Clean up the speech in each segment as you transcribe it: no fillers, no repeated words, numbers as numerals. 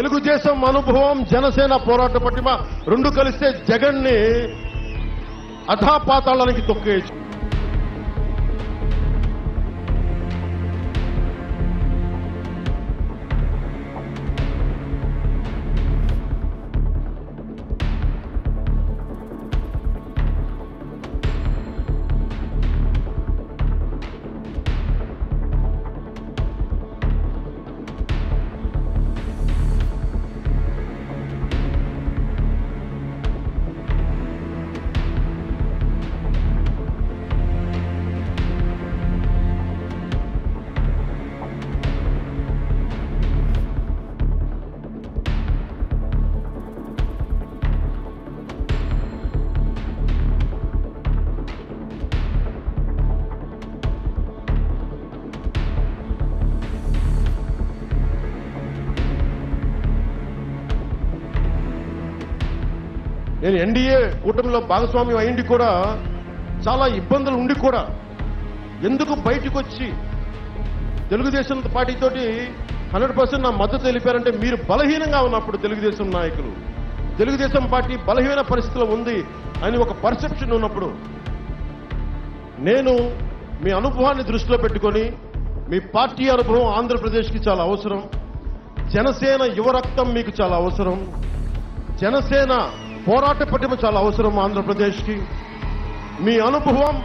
Telugu Desam Anubhavam, Janasena Porata Patima, Rundu Kaliste Jaganni, Adha Patalaniki Tokkechu. In NDA, Utamla Bagaswami, Indicora, Sala Ibandal Undicora, Yenduku Baitikochi, Telugu Desam Party 100% of Mata Teleparent, Mir Balahina for Telugu Desam Naikuru, Telugu Desam Party, Balahina Parisla Mundi, and you have a perception on a pro Nenu, me Anupuan Drusla Peticoni, me party or pro Andhra Pradesh Kichala Osaram, Janasena, Yorakam Mikichala Osaram, Janasena. పోరాట పటిమ చాలా అవసరం ఆంధ్రప్రదేశ్కి మీ అనుభవం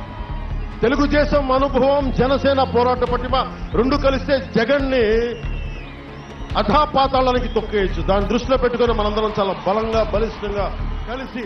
తెలుగు దేశం అనుభవం జనసేన పోరాట పటిమ రెండు కలిస్తే జగన్ని అధాపాతాళానికి తొక్కేయచ్చు దాని దృష్టిలో పెట్టుకొని మనందరం చాలా బలంగా బలిష్టంగా కలిసి